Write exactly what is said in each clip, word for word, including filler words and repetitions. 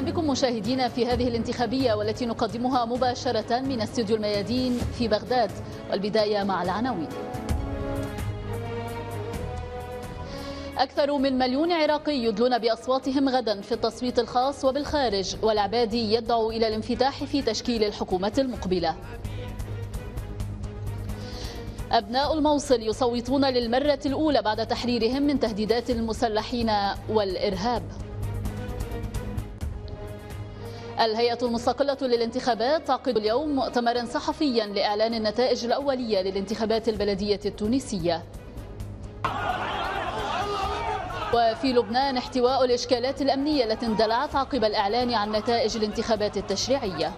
أهلا بكم مشاهدينا في هذه الانتخابية والتي نقدمها مباشرة من استوديو الميادين في بغداد، والبداية مع العناوين. أكثر من مليون عراقي يدلون بأصواتهم غدا في التصويت الخاص وبالخارج، والعبادي يدعو إلى الانفتاح في تشكيل الحكومة المقبلة. أبناء الموصل يصوتون للمرة الأولى بعد تحريرهم من تهديدات المسلحين والإرهاب. الهيئة المستقلة للانتخابات تعقد اليوم مؤتمرا صحفيا لإعلان النتائج الأولية للانتخابات البلدية التونسية. وفي لبنان احتواء الإشكالات الأمنية التي اندلعت عقب الإعلان عن نتائج الانتخابات التشريعية.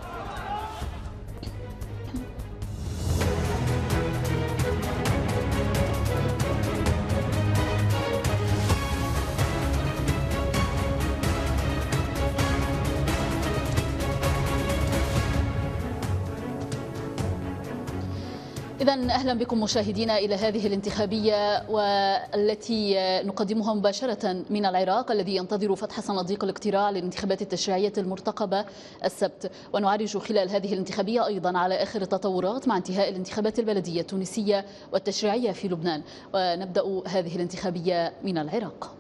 إذن أهلا بكم مشاهدينا إلى هذه الانتخابية والتي نقدمها مباشرة من العراق الذي ينتظر فتح صناديق الاقتراع للانتخابات التشريعية المرتقبة السبت، ونعرج خلال هذه الانتخابية أيضا على آخر التطورات مع انتهاء الانتخابات البلدية التونسية والتشريعية في لبنان. ونبدأ هذه الانتخابية من العراق.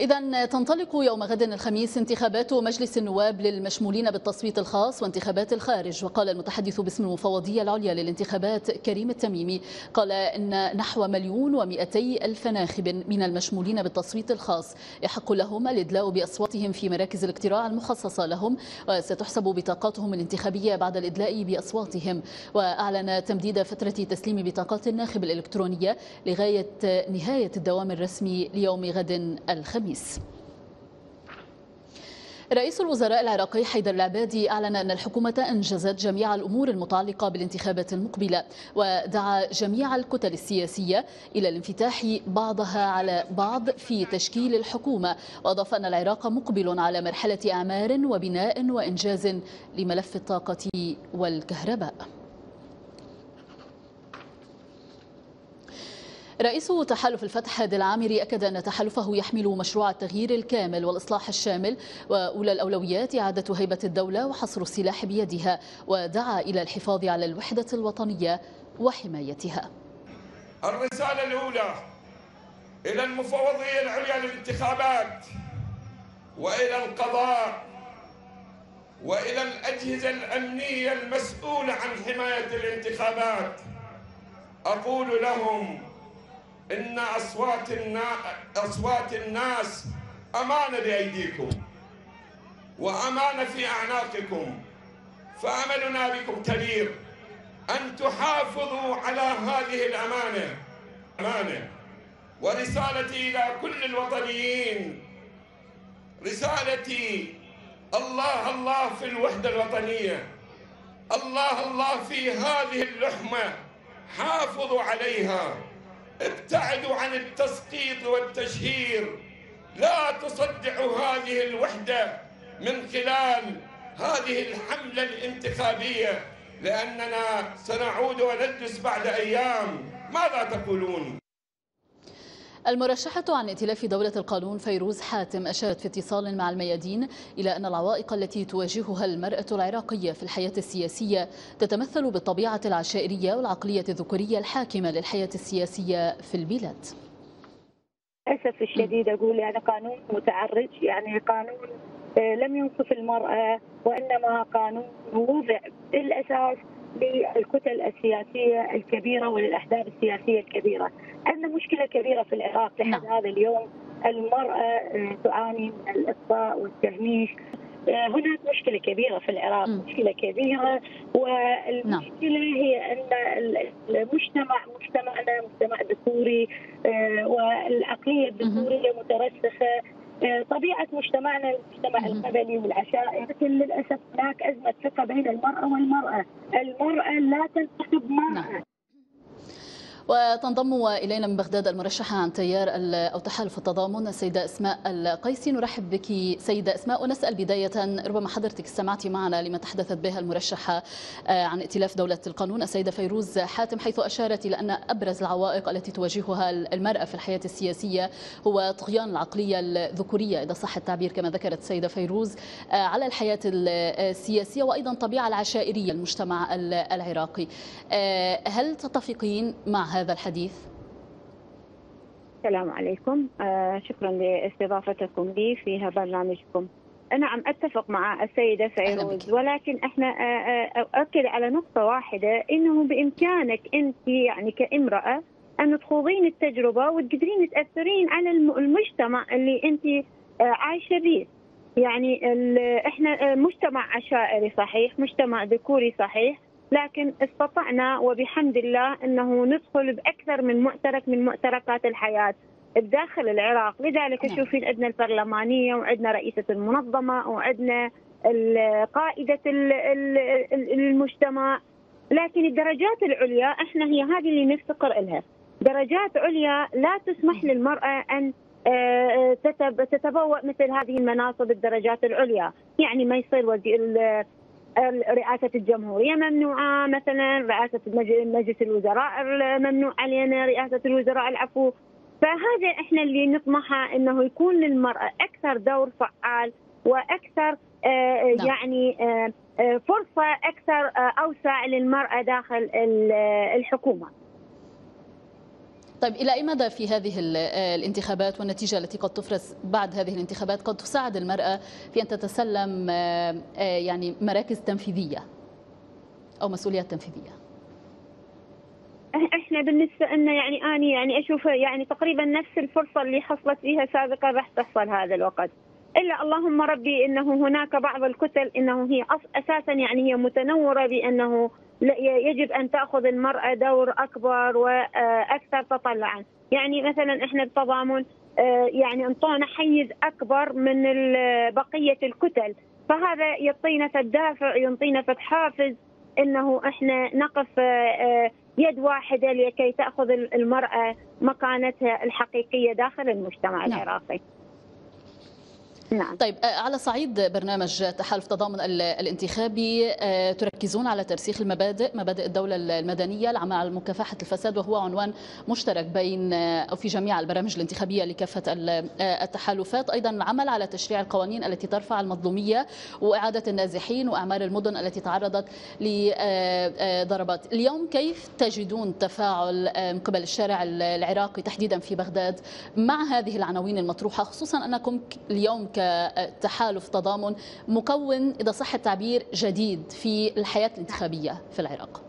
إذا تنطلق يوم غد الخميس انتخابات مجلس النواب للمشمولين بالتصويت الخاص وانتخابات الخارج، وقال المتحدث باسم المفوضية العليا للانتخابات كريم التميمي قال إن نحو مليون ومئتي ألف ناخب من المشمولين بالتصويت الخاص يحق لهم الإدلاء بأصواتهم في مراكز الاقتراع المخصصة لهم، وستحسب بطاقاتهم الانتخابية بعد الإدلاء بأصواتهم. وأعلن تمديد فترة تسليم بطاقات الناخب الإلكترونية لغاية نهاية الدوام الرسمي ليوم غد الخميس. رئيس الوزراء العراقي حيدر العبادي أعلن أن الحكومة أنجزت جميع الأمور المتعلقة بالانتخابات المقبلة، ودعا جميع الكتل السياسية إلى الانفتاح بعضها على بعض في تشكيل الحكومة، وأضاف أن العراق مقبل على مرحلة أعمار وبناء وإنجاز لملف الطاقة والكهرباء. رئيس تحالف الفتح هادي العامري أكد أن تحالفه يحمل مشروع التغيير الكامل والإصلاح الشامل، وأولى الأولويات إعادة هيبة الدولة وحصر السلاح بيدها، ودعا إلى الحفاظ على الوحدة الوطنية وحمايتها. الرسالة الأولى إلى المفوضية العليا للانتخابات وإلى القضاء وإلى الأجهزة الأمنية المسؤولة عن حماية الانتخابات، أقول لهم إن أصوات الناس أصوات الناس أمانة بأيديكم وأمانة في أعناقكم، فأملنا بكم كبير أن تحافظوا على هذه الأمانة أمانة ورسالتي إلى كل الوطنيين، رسالتي الله الله في الوحدة الوطنية، الله الله في هذه اللحمة، حافظوا عليها، ابتعدوا عن التسقيط والتشهير، لا تصدعوا هذه الوحدة من خلال هذه الحملة الانتخابية، لأننا سنعود وندرس بعد أيام. ماذا تقولون؟ المرشحة عن ائتلاف دولة القانون فيروز حاتم أشارت في اتصال مع الميادين إلى أن العوائق التي تواجهها المرأة العراقية في الحياة السياسية تتمثل بالطبيعة العشائرية والعقلية الذكورية الحاكمة للحياة السياسية في البلاد. للأسف الشديد أقول هذا قانون متعرج، يعني قانون لم ينصف المرأة وإنما قانون وضع بالأساس للكتل السياسية الكبيرة وللأحزاب السياسية الكبيرة. عندنا مشكلة كبيرة في العراق لحد لا. هذا اليوم المرأة تعاني من الإقصاء والتهميش، هناك مشكلة كبيرة في العراق، م. مشكلة كبيرة، والمشكلة لا. هي أن المجتمع مجتمعنا مجتمع ذكوري والعقلية الذكورية مترسخة، طبيعة مجتمعنا المجتمع القبلي والعشائري، لكن للأسف هناك أزمة ثقة بين المرأة والمرأة، المرأة لا تنتخب مرأة. وتنضم إلينا من بغداد المرشحة عن تيار أو تحالف التضامن السيدة اسماء القيسي. نرحب بك سيدة اسماء، ونسأل بداية ربما حضرتك استمعتي معنا لما تحدثت به المرشحة عن ائتلاف دولة القانون السيدة فيروز حاتم، حيث أشارت إلى أن أبرز العوائق التي تواجهها المرأة في الحياة السياسية هو طغيان العقلية الذكورية إذا صح التعبير كما ذكرت السيدة فيروز على الحياة السياسية، وأيضا الطبيعة العشائرية المجتمع العراقي. هل تتفقين مع هذا الحديث؟ السلام عليكم، شكرا لاستضافتكم لي في برنامجكم. أنا عم أتفق مع السيدة فيروز، ولكن احنا أؤكد على نقطة واحدة، إنه بإمكانك أنت يعني كامرأة أن تخوضين التجربة وتقدرين تأثرين على المجتمع اللي أنت عايشة به. يعني احنا مجتمع عشائري صحيح، مجتمع ذكوري صحيح، لكن استطعنا وبحمد الله أنه ندخل بأكثر من معترك من معتركات الحياة بداخل العراق. لذلك تشوفين عندنا البرلمانية، وعندنا رئيسة المنظمة، وعندنا قائدة المجتمع، لكن الدرجات العليا احنا هي هذه اللي نفتقر لها، درجات عليا لا تسمح للمرأة أن تتبوأ مثل هذه المناصب الدرجات العليا. يعني ما يصير وزير رئاسة الجمهورية ممنوعة مثلا، رئاسة مجلس الوزراء ممنوع علينا، رئاسة الوزراء العفو. فهذا احنا اللي نطمحه، انه يكون للمرأة اكثر دور فعال واكثر آه يعني آه فرصة اكثر آه اوسع للمرأة داخل الحكومة. طيب، إلى أي مدى في هذه الانتخابات والنتيجة التي قد تفرز بعد هذه الانتخابات قد تساعد المرأة في أن تتسلم يعني مراكز تنفيذية أو مسؤوليات تنفيذية؟ إحنا بالنسبة لنا يعني أنا يعني أشوف يعني تقريبا نفس الفرصة اللي حصلت فيها سابقا راح تحصل هذا الوقت، إلا اللهم ربي أنه هناك بعض الكتل أنه هي أساسا يعني هي متنورة بأنه يجب أن تأخذ المرأة دور أكبر وأكثر تطلعا. يعني مثلا إحنا بالتضامن يعني انطونا حيز أكبر من بقية الكتل، فهذا يعطينا الدافع، يعطينا حافز إنه إحنا نقف يد واحدة لكي تأخذ المرأة مكانتها الحقيقية داخل المجتمع نعم. العراقي. نعم. طيب، على صعيد برنامج تحالف تضامن الانتخابي تركزون على ترسيخ المبادئ، مبادئ الدولة المدنية، العمل على مكافحة الفساد، وهو عنوان مشترك بين أو في جميع البرامج الانتخابية لكافة التحالفات، أيضا العمل على تشريع القوانين التي ترفع المظلومية وإعادة النازحين وأعمار المدن التي تعرضت لضربات. اليوم كيف تجدون تفاعل من قبل الشارع العراقي تحديدا في بغداد مع هذه العناوين المطروحة، خصوصا أنكم اليوم كتحالف تضامن مكون إذا صح التعبير جديد في الحياة الانتخابية في العراق؟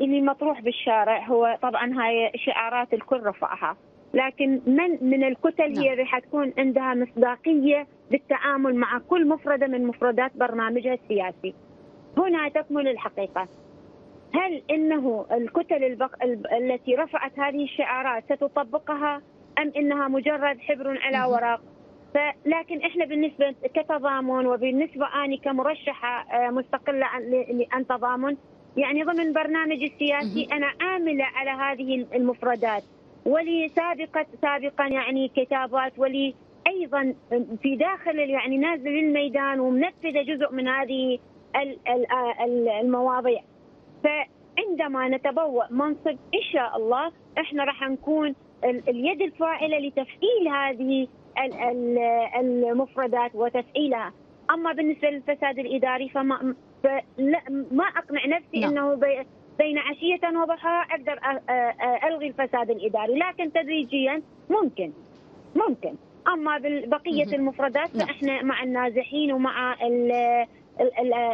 اللي مطروح بالشارع هو طبعا هاي شعارات الكل رفعها، لكن من من الكتل نعم. هي اللي حتكون عندها مصداقية بالتعامل مع كل مفردة من مفردات برنامجها السياسي. هنا تكمن الحقيقة، هل إنه الكتل البق... التي رفعت هذه الشعارات ستطبقها أم إنها مجرد حبر على ورق؟ لكن إحنا بالنسبة كتضامن وبالنسبة أنا كمرشحة مستقلة عن تضامن يعني ضمن برنامج السياسي أنا عاملة على هذه المفردات، ولي سابقة سابقا يعني كتابات، ولي أيضا في داخل يعني نازل للميدان ومنفذة جزء من هذه المواضيع. فعندما نتبوأ منصب إن شاء الله إحنا راح نكون اليد الفاعلة لتفعيل هذه المفردات وتفعيلها. أما بالنسبة للفساد الإداري فما ما أقنع نفسي لا. أنه بين عشية وضحاها أقدر ألغي الفساد الإداري، لكن تدريجيا ممكن ممكن. أما بقية المفردات فإحنا مع النازحين ومع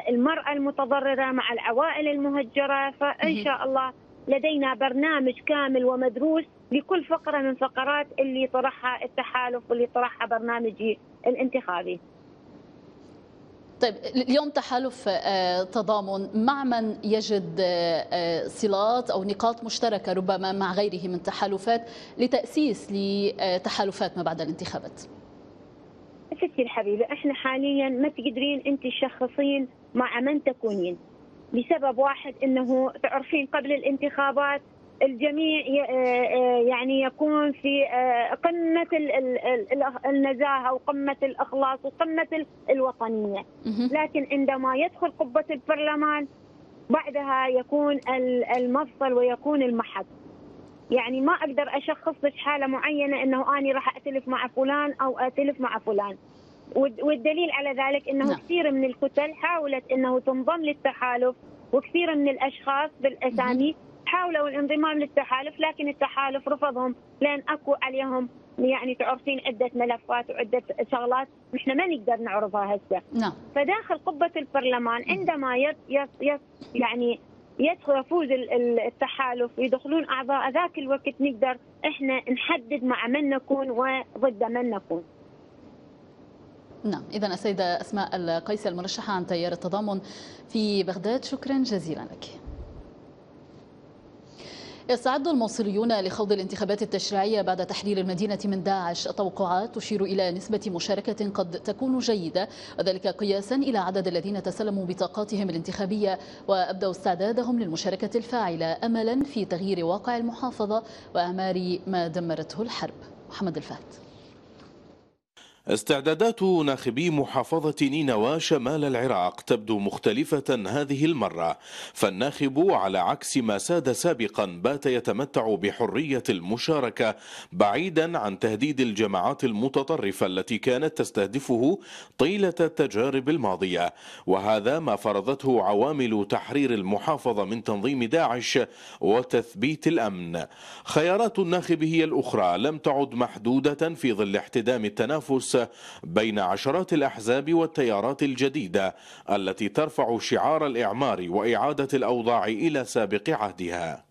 المرأة المتضررة، مع العوائل المهجرة، فإن شاء الله لدينا برنامج كامل ومدروس لكل فقرة من فقرات اللي طرحها التحالف واللي طرحها برنامجي الانتخابي. طيب، اليوم تحالف تضامن مع من يجد صلات أو نقاط مشتركة ربما مع غيره من التحالفات لتأسيس لتحالفات ما بعد الانتخابات؟ ستي الحبيبة، احنا حاليا ما تقدرين انت تشخصين مع من تكونين، لسبب واحد، انه تعرفين قبل الانتخابات الجميع يعني يكون في قمة النزاهة وقمة الإخلاص وقمة الوطنية، لكن عندما يدخل قبة البرلمان بعدها يكون المفصل ويكون المحك. يعني ما أقدر أشخص لك حالة معينة أنه أنا راح أتلف مع فلان أو أتلف مع فلان، والدليل على ذلك أنه لا. كثير من الكتل حاولت أنه تنضم للتحالف، وكثير من الأشخاص بالأسامي حاولوا الانضمام للتحالف لكن التحالف رفضهم، لأن أكو عليهم يعني تعرفين عدة ملفات وعدة شغلات نحن ما نقدر نعرضها هسه. نعم. فداخل قبة البرلمان عندما يص يص يعني يدخل يفوز التحالف ويدخلون أعضاء، ذاك الوقت نقدر إحنا نحدد مع من نكون وضد من نكون. نعم، إذن السيدة اسماء القيسي المرشحة عن تيار التضامن في بغداد، شكرا جزيلا لك. يستعد المصريون لخوض الانتخابات التشريعية بعد تحرير المدينة من داعش. توقعات تشير إلى نسبة مشاركة قد تكون جيدة، وذلك قياسا إلى عدد الذين تسلموا بطاقاتهم الانتخابية وأبدوا استعدادهم للمشاركة الفاعلة، أملا في تغيير واقع المحافظة وأعمار ما دمرته الحرب. محمد الفاتح. استعدادات ناخبي محافظة نينوى شمال العراق تبدو مختلفة هذه المرة، فالناخب على عكس ما ساد سابقا بات يتمتع بحرية المشاركة بعيدا عن تهديد الجماعات المتطرفة التي كانت تستهدفه طيلة التجارب الماضية، وهذا ما فرضته عوامل تحرير المحافظة من تنظيم داعش وتثبيت الأمن. خيارات الناخب هي الأخرى لم تعد محدودة في ظل احتدام التنافس بين عشرات الأحزاب والتيارات الجديدة التي ترفع شعار الإعمار وإعادة الأوضاع إلى سابق عهدها.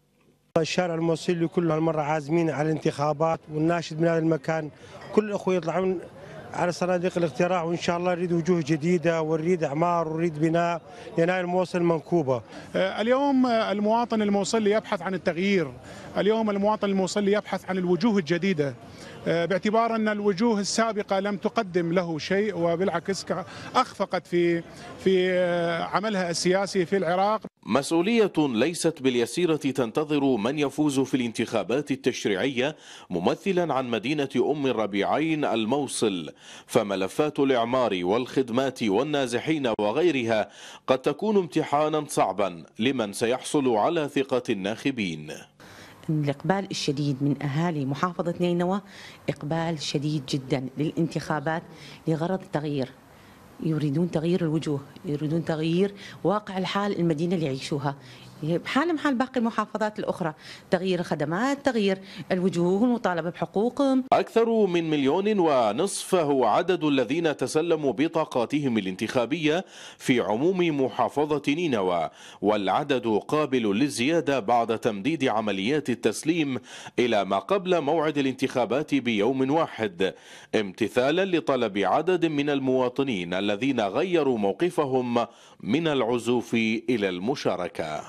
الشارع الموصلي كل هالمرة عازمين على الانتخابات، والناشد من هذا المكان كل الأخوة يطلعون على صناديق الاقتراع، وإن شاء الله نريد وجوه جديدة ونريد أعمار ونريد بناء، لأن هاي الموصل منكوبة. اليوم المواطن الموصلي يبحث عن التغيير، اليوم المواطن الموصلي يبحث عن الوجوه الجديدة، باعتبار أن الوجوه السابقة لم تقدم له شيء، وبالعكس أخفقت في في عملها السياسي في العراق. مسؤولية ليست باليسيرة تنتظر من يفوز في الانتخابات التشريعية ممثلا عن مدينة أم الربيعين الموصل، فملفات الإعمار والخدمات والنازحين وغيرها قد تكون امتحانا صعبا لمن سيحصل على ثقة الناخبين. الإقبال الشديد من أهالي محافظة نينوى، إقبال شديد جدا للانتخابات لغرض التغيير، يريدون تغيير الوجوه، يريدون تغيير واقع الحال المدينة اللي يعيشوها بحال محال باقي المحافظات الأخرى، تغيير الخدمات، تغيير الوجوه، المطالبة بحقوقهم. أكثر من مليون ونصف هو عدد الذين تسلموا بطاقاتهم الانتخابية في عموم محافظة نينوى، والعدد قابل للزيادة بعد تمديد عمليات التسليم إلى ما قبل موعد الانتخابات بيوم واحد، امتثالا لطلب عدد من المواطنين الذين غيروا موقفهم من العزوف إلى المشاركة.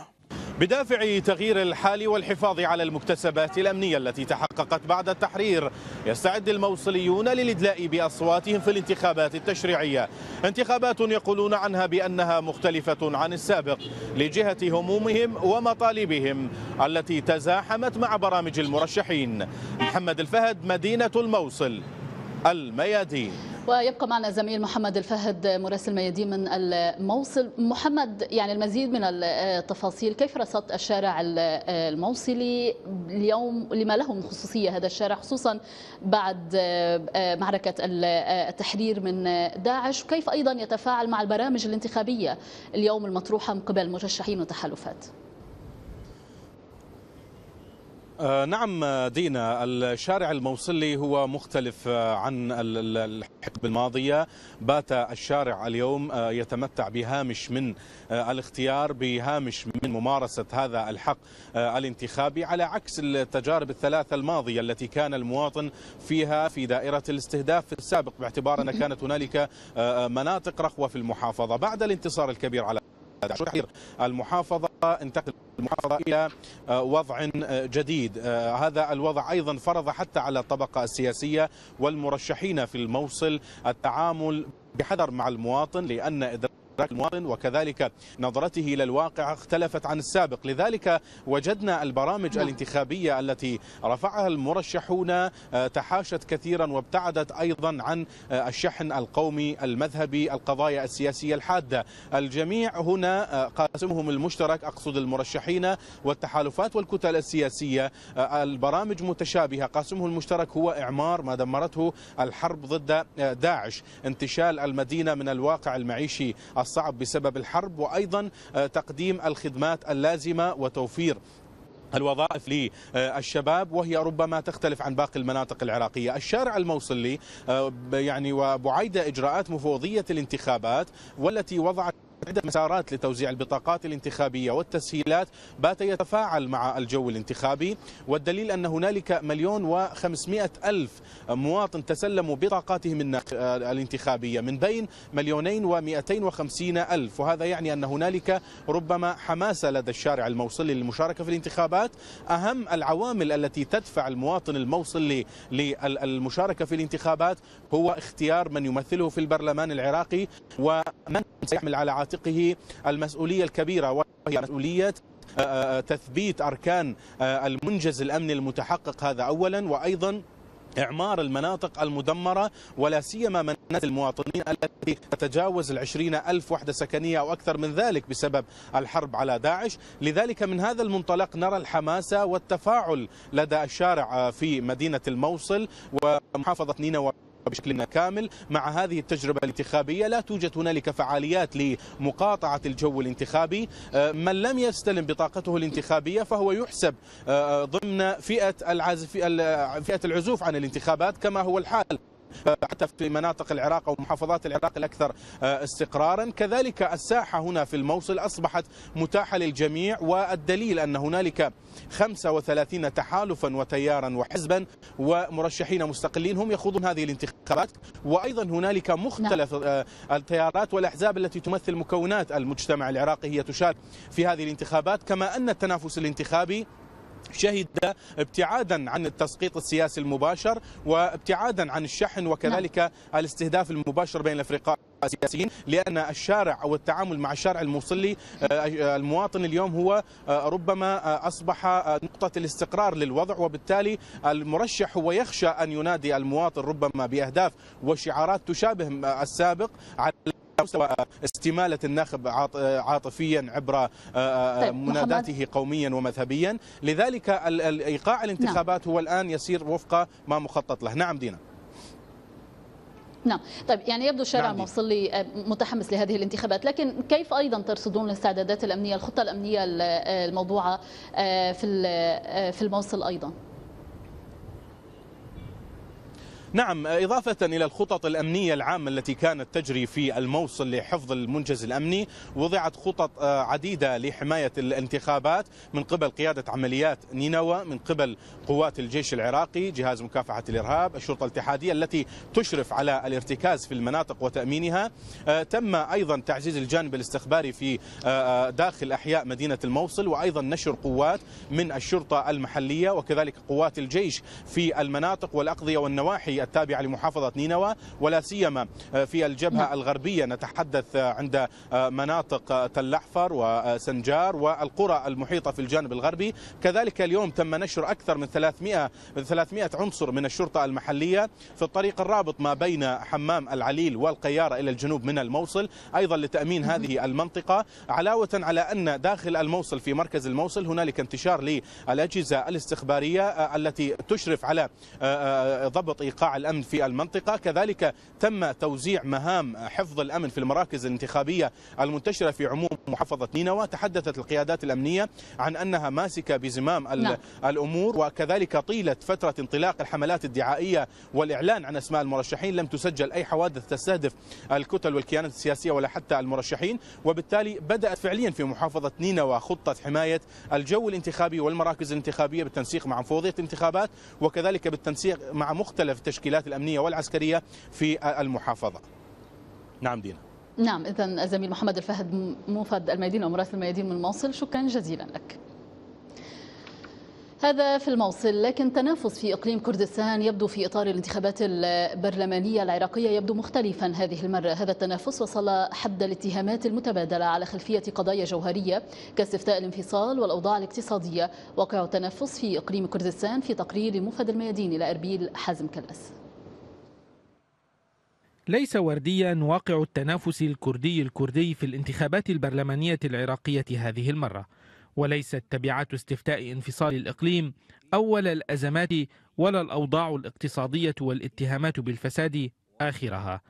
بدافع تغيير الحال والحفاظ على المكتسبات الأمنية التي تحققت بعد التحرير، يستعد الموصليون للإدلاء بأصواتهم في الانتخابات التشريعية، انتخابات يقولون عنها بأنها مختلفة عن السابق لجهة همومهم ومطالبهم التي تزاحمت مع برامج المرشحين. محمد الفهد، مدينة الموصل، الميادين. ويبقى معنا زميل محمد الفهد مراسل ميادين من الموصل. محمد، يعني المزيد من التفاصيل، كيف رصدت الشارع الموصلي اليوم؟ لما له من خصوصية هذا الشارع خصوصا بعد معركة التحرير من داعش، وكيف أيضا يتفاعل مع البرامج الانتخابية اليوم المطروحة من قبل مرشحين وتحالفات؟ نعم دينا، الشارع الموصلي هو مختلف عن الحقبة الماضية. بات الشارع اليوم يتمتع بهامش من الاختيار، بهامش من ممارسة هذا الحق الانتخابي، على عكس التجارب الثلاثة الماضية التي كان المواطن فيها في دائرة الاستهداف في السابق، باعتبار أن كانت هنالك مناطق رخوة في المحافظة. بعد الانتصار الكبير على المحافظة انتقل المحافظة إلى وضع جديد. هذا الوضع أيضا فرض حتى على الطبقة السياسية والمرشحين في الموصل التعامل بحذر مع المواطن، لأن إدراك المواطن وكذلك نظرته إلى الواقع اختلفت عن السابق. لذلك وجدنا البرامج الانتخابية التي رفعها المرشحون تحاشت كثيرا وابتعدت أيضا عن الشحن القومي المذهبي، القضايا السياسية الحادة. الجميع هنا قاسمهم المشترك، أقصد المرشحين والتحالفات والكتل السياسية، البرامج متشابهة. قاسمه المشترك هو إعمار ما دمرته الحرب ضد داعش، انتشال المدينة من الواقع المعيشي الصعب بسبب الحرب، وأيضا تقديم الخدمات اللازمة وتوفير الوظائف للشباب، وهي ربما تختلف عن باقي المناطق العراقية. الشارع الموصلي يعني وبعيدة إجراءات مفوضية الانتخابات والتي وضعت عدة مسارات لتوزيع البطاقات الانتخابية والتسهيلات بات يتفاعل مع الجو الانتخابي، والدليل أن هنالك مليون وخمسمائة ألف مواطن تسلموا بطاقاتهم الانتخابية من بين مليونين ومئتين وخمسين ألف، وهذا يعني أن هنالك ربما حماسة لدى الشارع الموصلي للمشاركة في الانتخابات. أهم العوامل التي تدفع المواطن الموصلي للمشاركة في الانتخابات هو اختيار من يمثله في البرلمان العراقي ومن سيحمل على عاتقه المسؤولية الكبيرة، وهي مسؤولية تثبيت أركان المنجز الأمني المتحقق هذا أولا، وأيضا إعمار المناطق المدمرة ولا سيما منازل المواطنين التي تتجاوز العشرين ألف وحدة سكنية أو أكثر من ذلك بسبب الحرب على داعش. لذلك من هذا المنطلق نرى الحماسة والتفاعل لدى الشارع في مدينة الموصل ومحافظة نينوى بشكل كامل. مع هذه التجربة الانتخابية لا توجد هنالك فعاليات لمقاطعة الجو الانتخابي. من لم يستلم بطاقته الانتخابية فهو يحسب ضمن فئة العازف فئة العزوف عن الانتخابات، كما هو الحال حتى في مناطق العراق ومحافظات العراق الأكثر استقرارا. كذلك الساحة هنا في الموصل أصبحت متاحة للجميع، والدليل أن هنالك خمسة وثلاثين تحالفا وتيارا وحزبا ومرشحين مستقلين هم يخوضون هذه الانتخابات، وأيضا هنالك مختلف التيارات والأحزاب التي تمثل مكونات المجتمع العراقي هي تشارك في هذه الانتخابات. كما أن التنافس الانتخابي شهد ابتعادا عن التسقيط السياسي المباشر وابتعادا عن الشحن وكذلك نعم. الاستهداف المباشر بين الأفرقاء السياسيين، لأن الشارع والتعامل مع الشارع الموصلي المواطن اليوم هو ربما أصبح نقطة الاستقرار للوضع، وبالتالي المرشح هو يخشى أن ينادي المواطن ربما بأهداف وشعارات تشابه السابق على مستوى استمالة الناخب عاطفيا عبر مناداته قوميا ومذهبيا. لذلك إيقاع الانتخابات هو الآن يسير وفق ما مخطط له. نعم دينا. نعم طيب، يعني يبدو الشارع الموصلي متحمس لهذه الانتخابات، لكن كيف أيضا ترصدون الاستعدادات الأمنية، الخطة الأمنية الموضوعة في في الموصل أيضا؟ نعم، إضافة إلى الخطط الأمنية العامة التي كانت تجري في الموصل لحفظ المنجز الأمني، وضعت خطط عديدة لحماية الانتخابات من قبل قيادة عمليات نينوى، من قبل قوات الجيش العراقي، جهاز مكافحة الإرهاب، الشرطة الاتحادية التي تشرف على الارتكاز في المناطق وتأمينها. تم أيضا تعزيز الجانب الاستخباري في داخل أحياء مدينة الموصل، وأيضا نشر قوات من الشرطة المحلية وكذلك قوات الجيش في المناطق والأقضية والنواحي التابعة لمحافظة نينوى، ولا سيما في الجبهة الغربية نتحدث عند مناطق تل أحفر وسنجار والقرى المحيطة في الجانب الغربي. كذلك اليوم تم نشر أكثر من ثلاثمائة عنصر من الشرطة المحلية في الطريق الرابط ما بين حمام العليل والقيارة إلى الجنوب من الموصل، أيضا لتأمين هذه المنطقة. علاوة على أن داخل الموصل في مركز الموصل هنالك انتشار للأجهزة الاستخبارية التي تشرف على ضبط إيقاع الأمن في المنطقة. كذلك تم توزيع مهام حفظ الأمن في المراكز الانتخابية المنتشرة في عموم محافظة نينوى. تحدثت القيادات الأمنية عن أنها ماسكة بزمام لا. الأمور، وكذلك طيلة فترة انطلاق الحملات الدعائية والإعلان عن أسماء المرشحين لم تسجل أي حوادث تستهدف الكتل والكيانات السياسية ولا حتى المرشحين، وبالتالي بدأت فعليا في محافظة نينوى خطة حماية الجو الانتخابي والمراكز الانتخابية بالتنسيق مع مفوضية الانتخابات وكذلك بالتنسيق مع مختلف التشكيلات الأمنية والعسكرية في المحافظة. نعم دينا. نعم، إذن الزميل محمد الفهد موفد الميادين ومراسل الميادين من الموصل، شكرا جزيلا لك. هذا في الموصل. لكن تنافس في إقليم كردستان يبدو في إطار الانتخابات البرلمانية العراقية يبدو مختلفا هذه المرة. هذا التنافس وصل حد الاتهامات المتبادلة على خلفية قضايا جوهرية كاستفتاء الانفصال والأوضاع الاقتصادية. واقع التنافس في إقليم كردستان في تقرير موفد الميادين إلى أربيل حازم كلاس. ليس ورديا واقع التنافس الكردي الكردي في الانتخابات البرلمانية العراقية هذه المرة، وليست تبعات استفتاء انفصال الإقليم أول الأزمات ولا الأوضاع الاقتصادية والاتهامات بالفساد آخرها.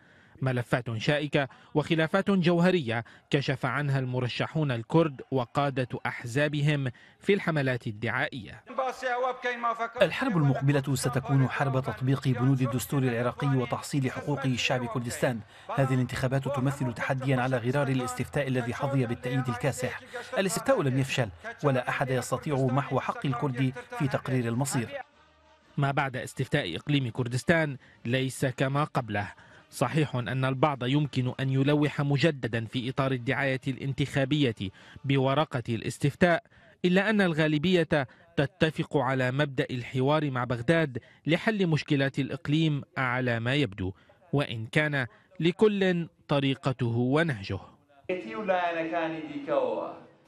ملفات شائكة وخلافات جوهرية كشف عنها المرشحون الكرد وقادة أحزابهم في الحملات الدعائية. الحرب المقبلة ستكون حرب تطبيق بنود الدستور العراقي وتحصيل حقوق شعب كردستان. هذه الانتخابات تمثل تحديا على غرار الاستفتاء الذي حظي بالتأييد الكاسح. الاستفتاء لم يفشل ولا أحد يستطيع محو حق الكرد في تقرير المصير. ما بعد استفتاء إقليم كردستان ليس كما قبله. صحيح أن البعض يمكن أن يلوح مجددا في إطار الدعاية الانتخابية بورقة الاستفتاء، إلا أن الغالبية تتفق على مبدأ الحوار مع بغداد لحل مشكلات الإقليم على ما يبدو، وإن كان لكل طريقته ونهجه.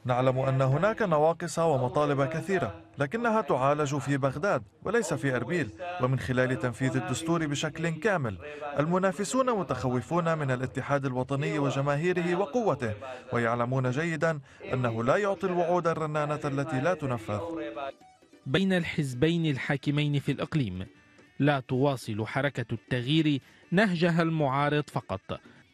نعلم أن هناك نواقص ومطالب كثيرة، لكنها تعالج في بغداد وليس في أربيل، ومن خلال تنفيذ الدستور بشكل كامل. المنافسون متخوفون من الاتحاد الوطني وجماهيره وقوته، ويعلمون جيدا أنه لا يعطي الوعود الرنانة التي لا تنفذ. بين الحزبين الحاكمين في الإقليم لا تواصل حركة التغيير نهجها المعارض فقط،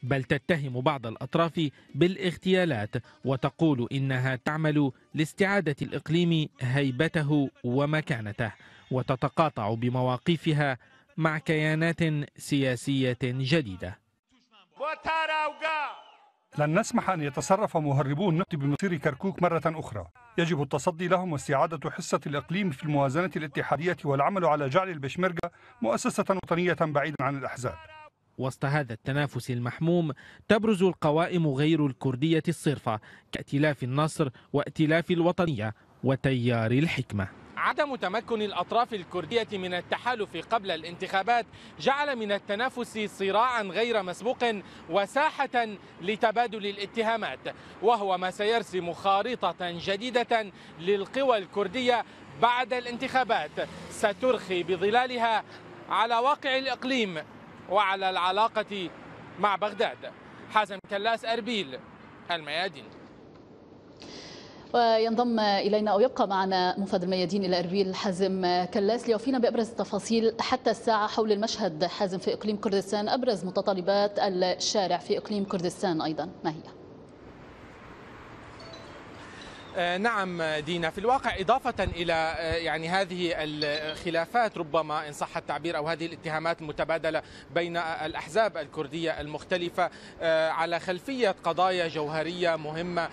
بل تتهم بعض الأطراف بالاغتيالات وتقول إنها تعمل لاستعادة الإقليم هيبته ومكانته، وتتقاطع بمواقفها مع كيانات سياسية جديدة. لن نسمح أن يتصرف مهربو النفط بمصير كركوك مرة أخرى. يجب التصدي لهم واستعادة حصة الإقليم في الموازنة الاتحادية والعمل على جعل البشمركة مؤسسة وطنية بعيدا عن الأحزاب. وسط هذا التنافس المحموم تبرز القوائم غير الكردية الصرفة كائتلاف النصر وائتلاف الوطنية وتيار الحكمة. عدم تمكن الأطراف الكردية من التحالف قبل الانتخابات جعل من التنافس صراعا غير مسبوق وساحة لتبادل الاتهامات، وهو ما سيرسم خارطة جديدة للقوى الكردية بعد الانتخابات سترخي بظلالها على واقع الإقليم وعلى العلاقة مع بغداد. حازم كلاس، أربيل، الميادين. وينضم إلينا أو يبقى معنا موفد الميادين إلى أربيل حازم كلاس ليوفينا بأبرز التفاصيل حتى الساعة حول المشهد. حازم، في إقليم كردستان أبرز متطلبات الشارع في إقليم كردستان أيضا ما هي؟ نعم دينا، في الواقع إضافة إلى يعني هذه الخلافات ربما إن صح التعبير أو هذه الاتهامات المتبادلة بين الأحزاب الكردية المختلفة على خلفية قضايا جوهرية مهمة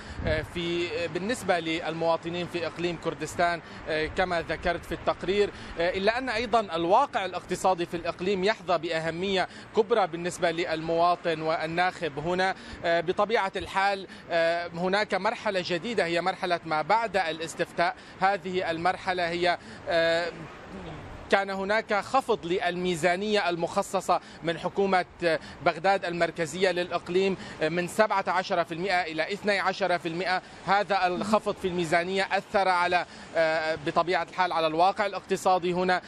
في بالنسبة للمواطنين في إقليم كردستان كما ذكرت في التقرير، إلا أن أيضا الواقع الاقتصادي في الإقليم يحظى بأهمية كبرى بالنسبة للمواطن والناخب هنا. بطبيعة الحال هناك مرحلة جديدة هي مرحلة ما بعد الاستفتاء. هذه المرحلة هي آه كان هناك خفض للميزانية المخصصة من حكومة بغداد المركزية للإقليم من سبعة عشر بالمئة إلى اثني عشر بالمئة. هذا الخفض في الميزانية أثر على بطبيعة الحال على الواقع الاقتصادي هنا.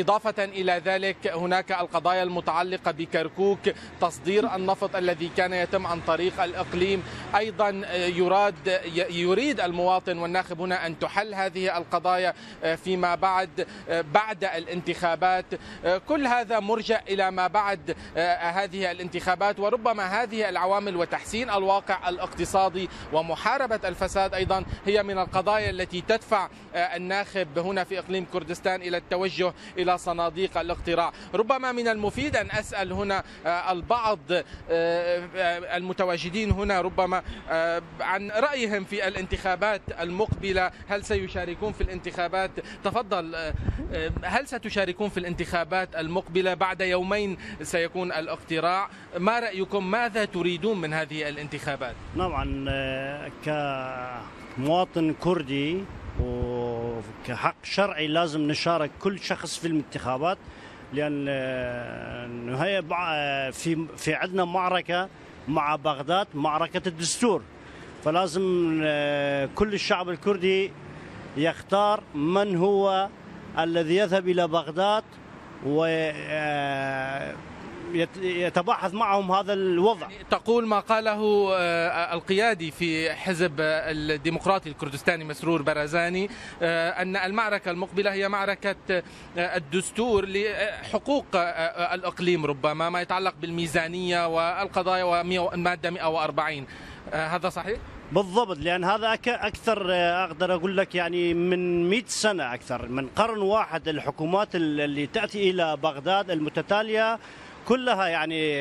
إضافة إلى ذلك هناك القضايا المتعلقة بكركوك، تصدير النفط الذي كان يتم عن طريق الإقليم. أيضا يراد يريد المواطن والناخب هنا أن تحل هذه القضايا فيما بعد بعد الانتخابات. كل هذا مرجع إلى ما بعد هذه الانتخابات، وربما هذه العوامل وتحسين الواقع الاقتصادي ومحاربة الفساد أيضا هي من القضايا التي تدفع الناخب هنا في إقليم كردستان إلى التوجه إلى صناديق الاقتراع. ربما من المفيد أن أسأل هنا البعض المتواجدين هنا ربما عن رأيهم في الانتخابات المقبلة. هل سيشاركون في الانتخابات؟ تفضل، هل ستشاركون في الانتخابات المقبلة؟ بعد يومين سيكون الاقتراع، ما رأيكم؟ ماذا تريدون من هذه الانتخابات؟ طبعا كمواطن كردي و وكحق شرعي لازم نشارك كل شخص في الانتخابات، لأن هي في في عندنا معركة مع بغداد، معركة الدستور، فلازم كل الشعب الكردي يختار من هو الذي يذهب إلى بغداد ويتباحث معهم هذا الوضع. تقول ما قاله القيادي في حزب الديمقراطي الكردستاني مسرور بارزاني أن المعركة المقبلة هي معركة الدستور لحقوق الإقليم، ربما ما يتعلق بالميزانية والقضايا والمادة مئة وأربعين، هذا صحيح؟ بالضبط، لأن هذا أكثر أقدر أقول لك يعني من مئة سنة، أكثر من قرن واحد، الحكومات اللي تأتي إلى بغداد المتتالية كلها يعني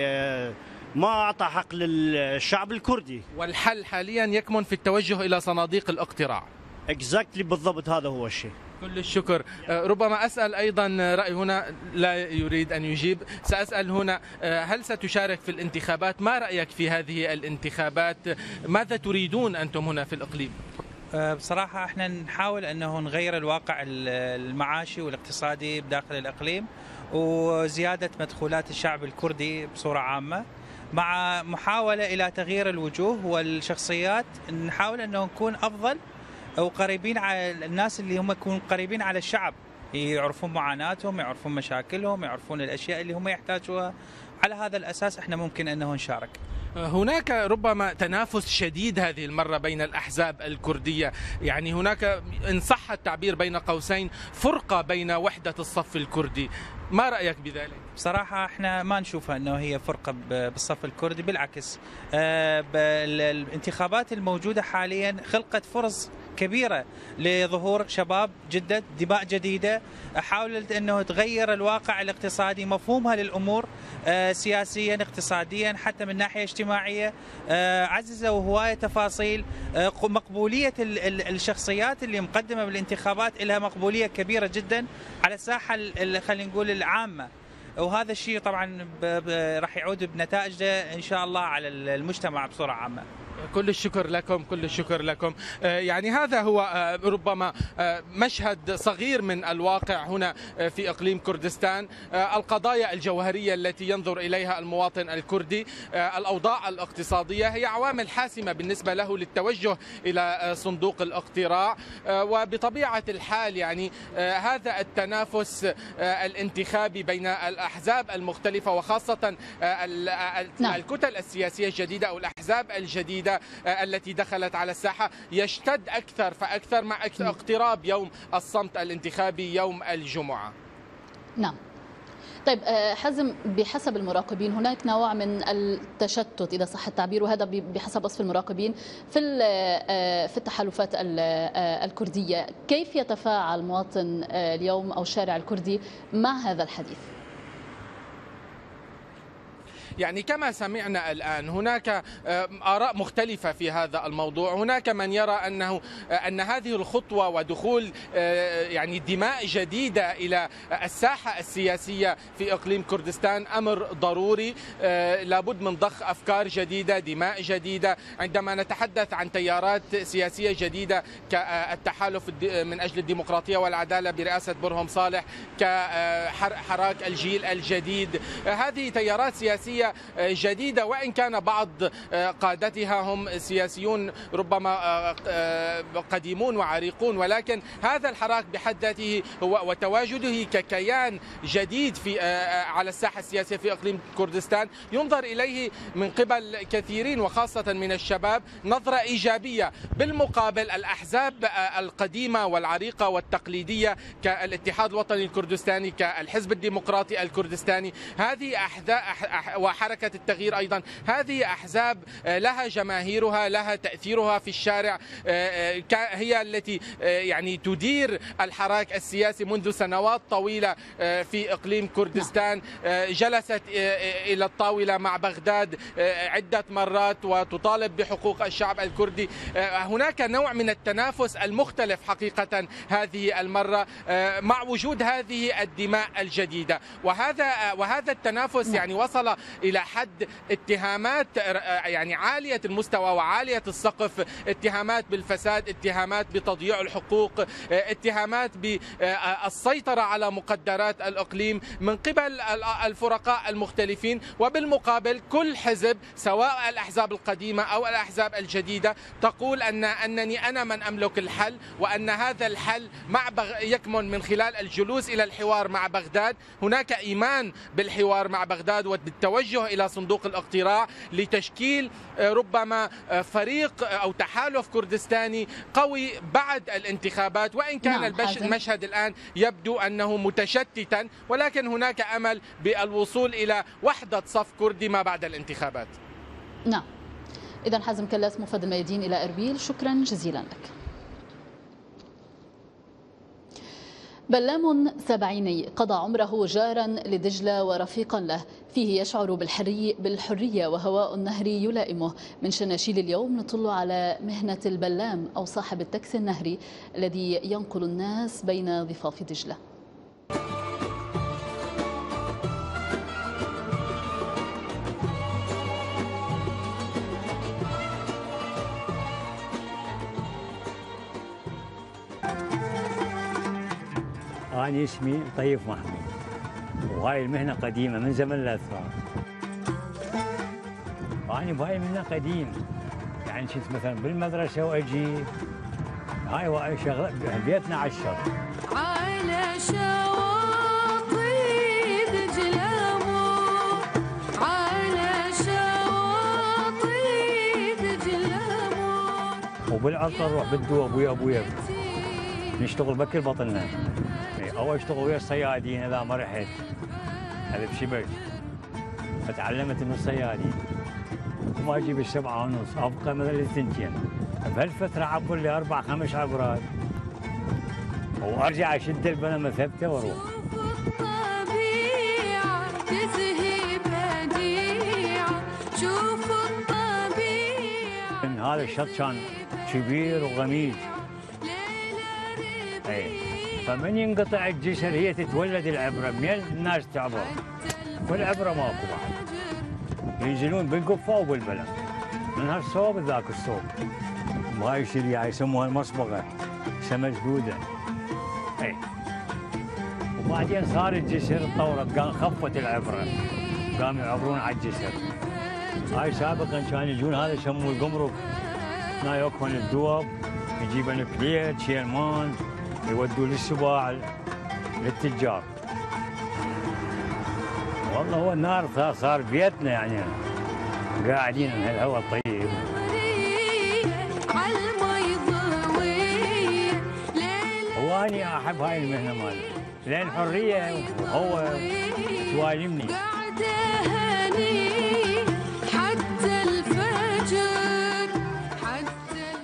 ما أعطى حق للشعب الكردي. والحل حاليا يكمن في التوجه إلى صناديق الاقتراع. اكزاكتلي، بالضبط، هذا هو الشيء. كل الشكر. ربما أسأل أيضا رأي هنا لا يريد أن يجيب، سأسأل هنا، هل ستشارك في الانتخابات؟ ما رأيك في هذه الانتخابات؟ ماذا تريدون أنتم هنا في الإقليم؟ بصراحة احنا نحاول أنه نغير الواقع المعاشي والاقتصادي بداخل الإقليم، وزيادة مدخولات الشعب الكردي بصورة عامة، مع محاولة إلى تغيير الوجوه والشخصيات، نحاول أنه نكون أفضل أو قريبين على الناس اللي هم يكونوا قريبين على الشعب، يعرفون معاناتهم، يعرفون مشاكلهم، يعرفون الأشياء اللي هم يحتاجوها. على هذا الأساس احنا ممكن أنه نشارك. هناك ربما تنافس شديد هذه المرة بين الأحزاب الكردية، يعني هناك إن صح التعبير بين قوسين فرقة بين وحدة الصف الكردي، ما رأيك بذلك؟ بصراحة احنا ما نشوفها أنه هي فرقة بالصف الكردي، بالعكس الانتخابات الموجودة حاليا خلقت فرص كبيرة لظهور شباب جدد، دماء جديدة، حاولت أنه تغير الواقع الاقتصادي، مفهومها للأمور سياسيا، اقتصاديا، حتى من ناحية اجتماعية، عززوا هواية تفاصيل، مقبولية الشخصيات اللي مقدمة بالانتخابات لها مقبولية كبيرة جدا على الساحة خلينا نقول العامة، وهذا الشيء طبعا راح يعود بنتائجه إن شاء الله على المجتمع بصورة عامة. كل الشكر لكم، كل الشكر لكم. يعني هذا هو ربما مشهد صغير من الواقع هنا في إقليم كردستان، القضايا الجوهرية التي ينظر إليها المواطن الكردي، الأوضاع الاقتصادية هي عوامل حاسمة بالنسبة له للتوجه إلى صندوق الاقتراع، وبطبيعة الحال يعني هذا التنافس الانتخابي بين الأحزاب المختلفة وخاصة الكتل السياسية الجديدة أو الأحزاب الجديدة التي دخلت على الساحة يشتد أكثر فأكثر مع اقتراب يوم الصمت الانتخابي يوم الجمعة. نعم. طيب حازم، بحسب المراقبين هناك نوع من التشتت إذا صح التعبير، وهذا بحسب وصف المراقبين في في التحالفات الكردية، كيف يتفاعل مواطن اليوم أو الشارع الكردي مع هذا الحديث؟ يعني كما سمعنا الآن هناك آراء مختلفة في هذا الموضوع، هناك من يرى أنه أن هذه الخطوة ودخول يعني دماء جديدة إلى الساحة السياسية في إقليم كردستان أمر ضروري، لابد من ضخ أفكار جديدة، دماء جديدة. عندما نتحدث عن تيارات سياسية جديدة كالتحالف من أجل الديمقراطية والعدالة برئاسة برهم صالح، كحراك الجيل الجديد، هذه تيارات سياسية جديدة، وإن كان بعض قادتها هم سياسيون ربما قديمون وعريقون، ولكن هذا الحراك بحد ذاته وتواجده ككيان جديد في على الساحة السياسية في إقليم كردستان ينظر إليه من قبل كثيرين وخاصة من الشباب نظرة إيجابية. بالمقابل الأحزاب القديمة والعريقة والتقليدية كالاتحاد الوطني الكردستاني، كالحزب الديمقراطي الكردستاني، هذه أحزاب وحركة التغيير أيضا، هذه أحزاب لها جماهيرها، لها تأثيرها في الشارع، هي التي يعني تدير الحراك السياسي منذ سنوات طويلة في إقليم كردستان، جلست إلى الطاولة مع بغداد عدة مرات وتطالب بحقوق الشعب الكردي. هناك نوع من التنافس المختلف حقيقة هذه المرة مع وجود هذه الدماء الجديدة، وهذا وهذا التنافس يعني وصل إلى حد اتهامات يعني عالية المستوى وعالية السقف، اتهامات بالفساد، اتهامات بتضييع الحقوق، اتهامات بالسيطرة على مقدرات الإقليم من قبل الفرقاء المختلفين. وبالمقابل كل حزب سواء الأحزاب القديمة أو الأحزاب الجديدة تقول أن أنني أنا من أملك الحل، وأن هذا الحل مع يكمن من خلال الجلوس إلى الحوار مع بغداد. هناك إيمان بالحوار مع بغداد وبالتوجه إلى صندوق الاقتراع لتشكيل ربما فريق أو تحالف كردستاني قوي بعد الانتخابات، وإن كان المشهد الآن يبدو أنه متشتتا، ولكن هناك أمل بالوصول إلى وحدة صف كردي ما بعد الانتخابات. نعم. إذا حازم كلاس مفد الميادين إلى إربيل، شكرا جزيلا لك. بلام سبعيني قضى عمره جارا لدجلة ورفيقا له، فيه يشعر بالحرية وهواء النهر يلائمه. من شناشيل اليوم نطل على مهنة البلام أو صاحب التاكسي النهري الذي ينقل الناس بين ضفاف دجلة. أنا اسمي طيب محمد، وهاي المهنة قديمة من زمن الأتراك. أنا بهاي المهنة قديم، يعني كنت مثلا بالمدرسة وأجي، هاي شغلة بيتنا على الشط. على شواطئ دجلة، على شواطئ دجلة، وبالعطر نروح بالدوب ويا أبويا نشتغل بكل بطننا. أول اشتغل ويا الصيادين، إذا ما رحت ألف شبك فتعلمت من الصيادين، وما أجيب السبعة ونص أبقى مثل الثنتين، بهالفترة عبوا لي أربع خمس عبرات وأرجع أشد البلمة ثابتة وأروح. هذا الشط كان كبير وغميق، فمن ينقطع الجسر هي تتولد العبره، مين الناس تعبر؟ والعبره ماكو بعد. ينزلون بالقفه وبالبلم. من هالصوب ذاك الصوب. وهاي الشريعه يسموها المصبغه، سمك جوده. اي. وبعدين صار الجسر طورت، قام خفت العبره. قاموا يعبرون على الجسر. هاي سابقا كانوا يجون هذا يسموه القمرك. هنا يوقفون الدواب، يجيبون كليت، شيرمان. يودوا للسباع للتجار. والله هو النار صار بيتنا، يعني قاعدين من هالهواء الطيب. هو أنا أحب هاي المهنة مالي، لأن حرية وهو توالمني.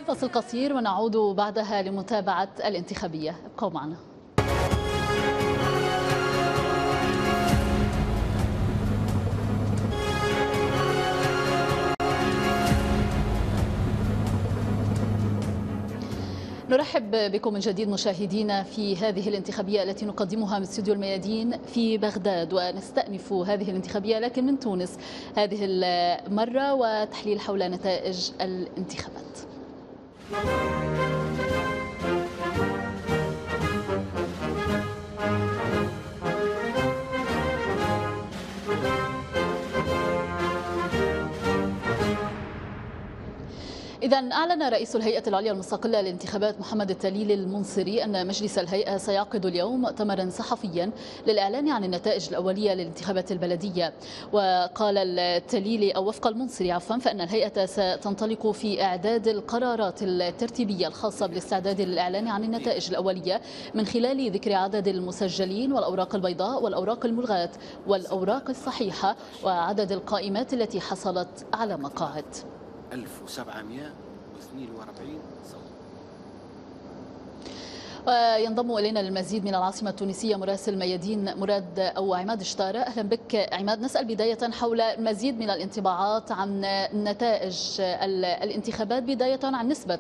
فصل قصير ونعود بعدها لمتابعة الانتخابية، ابقوا معنا. نرحب بكم من جديد مشاهدينا في هذه الانتخابية التي نقدمها من استوديو الميادين في بغداد، ونستأنف هذه الانتخابية لكن من تونس هذه المرة، وتحليل حول نتائج الانتخابات. إذا أعلن رئيس الهيئة العليا المستقلة للانتخابات محمد التليل المنصري أن مجلس الهيئة سيعقد اليوم مؤتمرا صحفيا للإعلان عن النتائج الأولية للانتخابات البلدية. وقال التليلي أو وفق المنصري عفوا فإن الهيئة ستنطلق في إعداد القرارات الترتيبية الخاصة بالاستعداد للإعلان عن النتائج الأولية من خلال ذكر عدد المسجلين والأوراق البيضاء والأوراق الملغاة والأوراق الصحيحة وعدد القائمات التي حصلت على مقاعد. ألف وسبعمئة واثنين وأربعين صوت. وينضم الينا للمزيد من العاصمه التونسيه مراسل ميادين مراد او عماد شطاره. اهلا بك عماد. نسال بدايه حول المزيد من الانطباعات عن نتائج الانتخابات، بدايه عن نسبه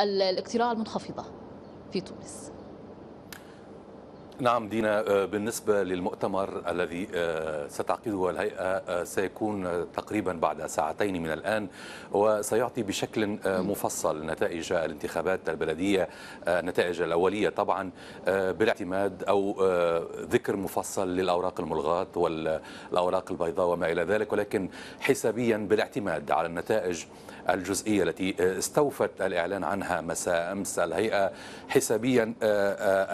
الاقتراع المنخفضه في تونس. نعم دينا، بالنسبة للمؤتمر الذي ستعقده الهيئة سيكون تقريبا بعد ساعتين من الآن، وسيعطي بشكل مفصل نتائج الانتخابات البلدية، النتائج الأولية طبعا، بالاعتماد أو ذكر مفصل للأوراق الملغاة والأوراق البيضاء وما إلى ذلك، ولكن حسابيا بالاعتماد على النتائج الجزئية التي استوفت الإعلان عنها مساء أمس الهيئة. حسابيا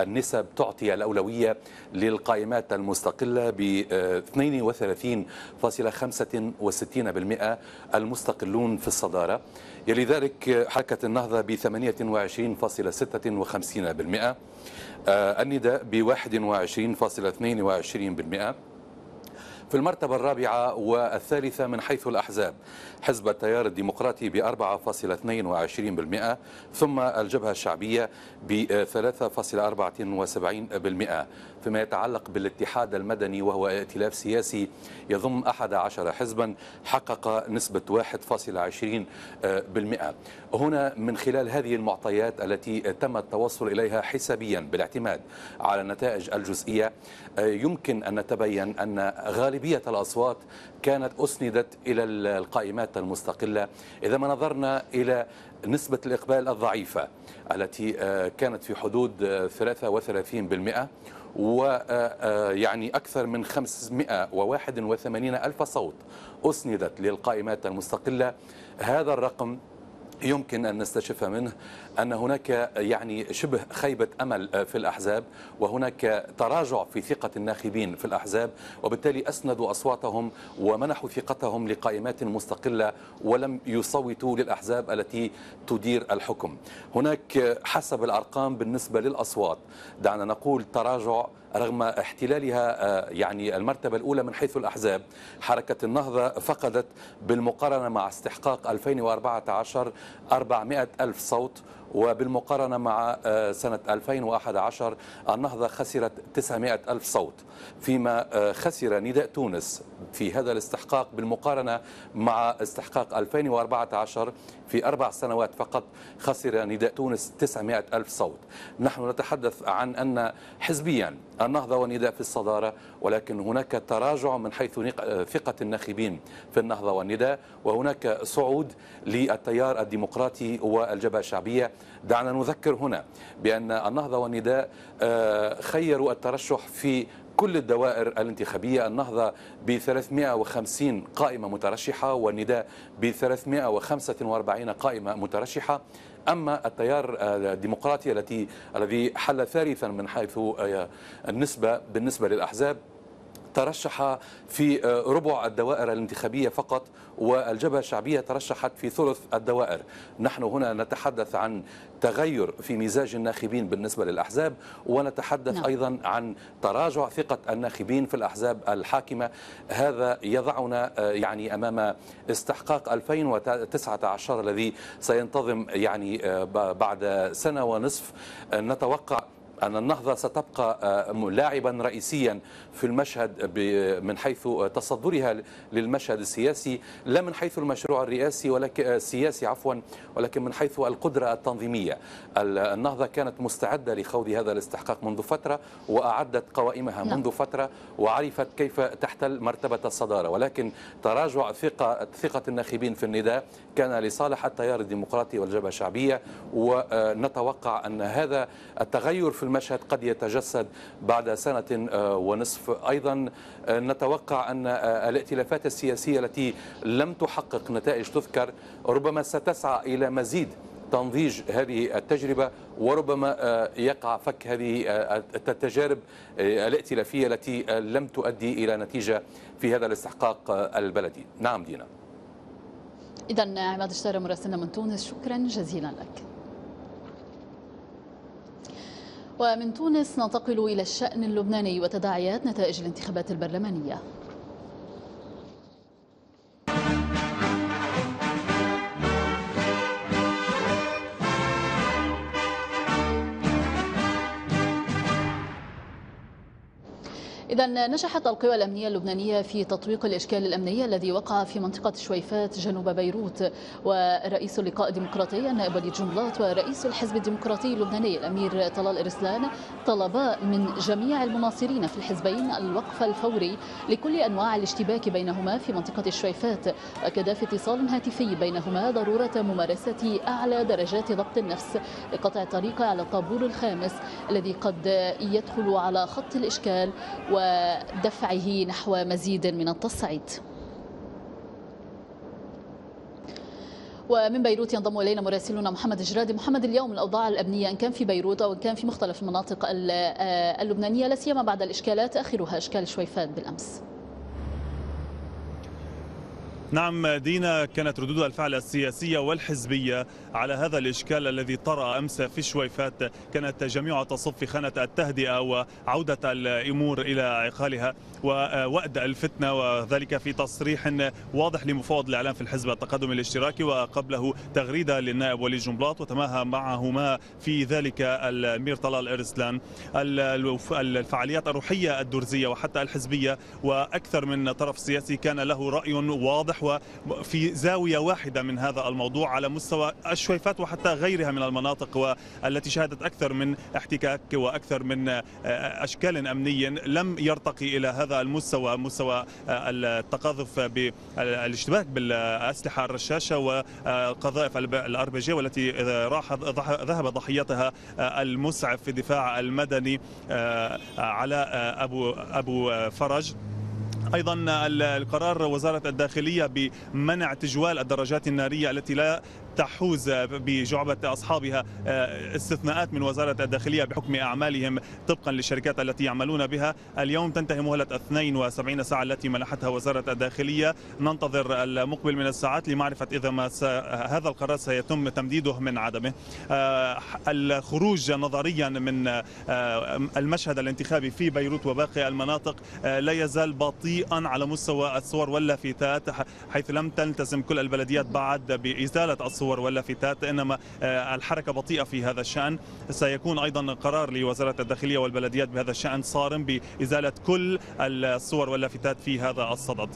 النسب تعطي الأولوية للقائمات المستقلة ب اثنين وثلاثين فاصلة خمسة وستين بالمئة، المستقلون في الصدارة، يلي ذلك حركة النهضة ب ثمانية وعشرين فاصلة ستة وخمسين بالمئة، النداء ب واحد وعشرين فاصلة اثنين وعشرين بالمئة. في المرتبة الرابعة والثالثة من حيث الأحزاب حزب التيار الديمقراطي ب أربعة فاصلة اثنين وعشرين بالمئة، ثم الجبهة الشعبية ب ثلاثة فاصلة أربعة وسبعين بالمئة. فيما يتعلق بالاتحاد المدني وهو ائتلاف سياسي يضم أحد عشر حزبا حقق نسبة واحد فاصلة عشرين بالمئة. هنا من خلال هذه المعطيات التي تم التوصل إليها حسابيا بالاعتماد على النتائج الجزئية، يمكن أن نتبين أن غالب غالبية الأصوات كانت أسندت إلى القائمات المستقلة. إذا ما نظرنا إلى نسبة الإقبال الضعيفة التي كانت في حدود ثلاثة وثلاثين بالمئة، ويعني أكثر من خمسمئة وواحد وثمانين ألف صوت أسندت للقائمات المستقلة، هذا الرقم يمكن أن نستشف منه أن هناك يعني شبه خيبة أمل في الأحزاب، وهناك تراجع في ثقة الناخبين في الأحزاب، وبالتالي أسندوا أصواتهم ومنحوا ثقتهم لقائمات مستقلة ولم يصوتوا للأحزاب التي تدير الحكم. هناك حسب الأرقام بالنسبة للأصوات دعنا نقول تراجع رغم احتلالها يعني المرتبة الأولى من حيث الأحزاب. حركة النهضة فقدت بالمقارنة مع استحقاق ألفين وأربعة عشر أربعمئة ألف صوت، وبالمقارنة مع سنة ألفين وأحد عشر النهضة خسرت تسعمئة ألف صوت، فيما خسر نداء تونس في هذا الاستحقاق بالمقارنة مع استحقاق ألفين وأربعة عشر في أربع سنوات فقط خسر نداء تونس تسعمئة ألف صوت. نحن نتحدث عن أن حزبيا النهضة والنداء في الصدارة، ولكن هناك تراجع من حيث ثقة الناخبين في النهضة والنداء، وهناك صعود للتيار الديمقراطي والجبهة الشعبية. دعنا نذكر هنا بأن النهضة والنداء خيروا الترشح في كل الدوائر الانتخابية، النهضة ب ثلاثمئة وخمسين قائمة مترشحة والنداء ب ثلاثمئة وخمسة وأربعين قائمة مترشحة. أما التيار الديمقراطي التي الذي حل ثالثا من حيث النسبة بالنسبة للأحزاب ترشح في ربع الدوائر الانتخابية فقط، والجبهة الشعبية ترشحت في ثلث الدوائر. نحن هنا نتحدث عن تغير في مزاج الناخبين بالنسبة للأحزاب، ونتحدث نعم. أيضا عن تراجع ثقة الناخبين في الأحزاب الحاكمة. هذا يضعنا يعني أمام استحقاق ألفين وتسعة عشر الذي سينتظم يعني بعد سنة ونصف. نتوقع أن النهضة ستبقى لاعبا رئيسيا في المشهد من حيث تصدرها للمشهد السياسي، لا من حيث المشروع الرئاسي ولكن السياسي عفوا، ولكن من حيث القدرة التنظيمية. النهضة كانت مستعدة لخوض هذا الاستحقاق منذ فترة، وأعدت قوائمها منذ فترة، وعرفت كيف تحتل مرتبة الصدارة، ولكن تراجع ثقة ثقة الناخبين في النداء كان لصالح التيار الديمقراطي والجبهة الشعبية. ونتوقع أن هذا التغير في المشهد قد يتجسد بعد سنة ونصف. أيضا نتوقع أن الائتلافات السياسية التي لم تحقق نتائج تذكر ربما ستسعى إلى مزيد تنضيج هذه التجربة، وربما يقع فك هذه التجارب الائتلافية التي لم تؤدي إلى نتيجة في هذا الاستحقاق البلدي. نعم دينا. إذن عماد الشارع مراسلنا من تونس، شكرا جزيلا لك. ومن تونس ننتقل إلى الشأن اللبناني وتداعيات نتائج الانتخابات البرلمانية. إذا نجحت القوى الأمنية اللبنانية في تطويق الإشكال الأمني الذي وقع في منطقة شويفات جنوب بيروت، ورئيس اللقاء الديمقراطي النائب وليد جنبلاط ورئيس الحزب الديمقراطي اللبناني الأمير طلال ارسلان طلبا من جميع المناصرين في الحزبين الوقف الفوري لكل أنواع الاشتباك بينهما في منطقة الشويفات، وكذا في اتصال هاتفي بينهما ضرورة ممارسة أعلى درجات ضبط النفس لقطع الطريق على الطابور الخامس الذي قد يدخل على خط الإشكال ودفعه نحو مزيد من التصعيد. ومن بيروت ينضم الينا مراسلنا محمد الجرادي. محمد، اليوم الاوضاع الامنيه ان كان في بيروت او ان كان في مختلف المناطق اللبنانيه لا سيما بعد الاشكالات اخرها اشكال شويفات بالامس. نعم دينا، كانت ردود الفعل السياسية والحزبية على هذا الإشكال الذي طرأ أمس في شويفات كانت جميعها تصف في خانة التهدئة وعودة الأمور إلى عقالها ووأد الفتنة، وذلك في تصريح واضح لمفوض الإعلام في الحزب التقدم الاشتراكي وقبله تغريدة للنائب وليد جنبلاط، وتماهى معهما في ذلك الأمير طلال ارسلان. الفعاليات الروحية الدرزية وحتى الحزبية وأكثر من طرف سياسي كان له رأي واضح وفي زاوية واحدة من هذا الموضوع على مستوى الشويفات وحتى غيرها من المناطق والتي شهدت أكثر من احتكاك وأكثر من أشكال أمني لم يرتقي إلى هذا المستوى، مستوى التقاذف بالاشتباك بالأسلحة الرشاشة والقذائف الأربجية والتي راح ذهب ضحيتها المسعف في الدفاع المدني على أبو أبو فرج. أيضا القرار وزارة الداخلية بمنع تجوال الدراجات النارية التي لا تحوز بجعبة أصحابها استثناءات من وزارة الداخلية بحكم أعمالهم طبقا للشركات التي يعملون بها. اليوم تنتهي مهلة اثنتين وسبعين ساعة التي منحتها وزارة الداخلية، ننتظر المقبل من الساعات لمعرفة إذا ما هذا القرار سيتم تمديده من عدمه. الخروج نظريا من المشهد الانتخابي في بيروت وباقي المناطق لا يزال بطيئا على مستوى الصور واللافتات، حيث لم تلتزم كل البلديات بعد بإزالة الصور واللافتات، إنما الحركة بطيئة في هذا الشأن. سيكون أيضا قرار لوزارة الداخلية والبلديات بهذا الشأن صارم بإزالة كل الصور واللافتات في هذا الصدد.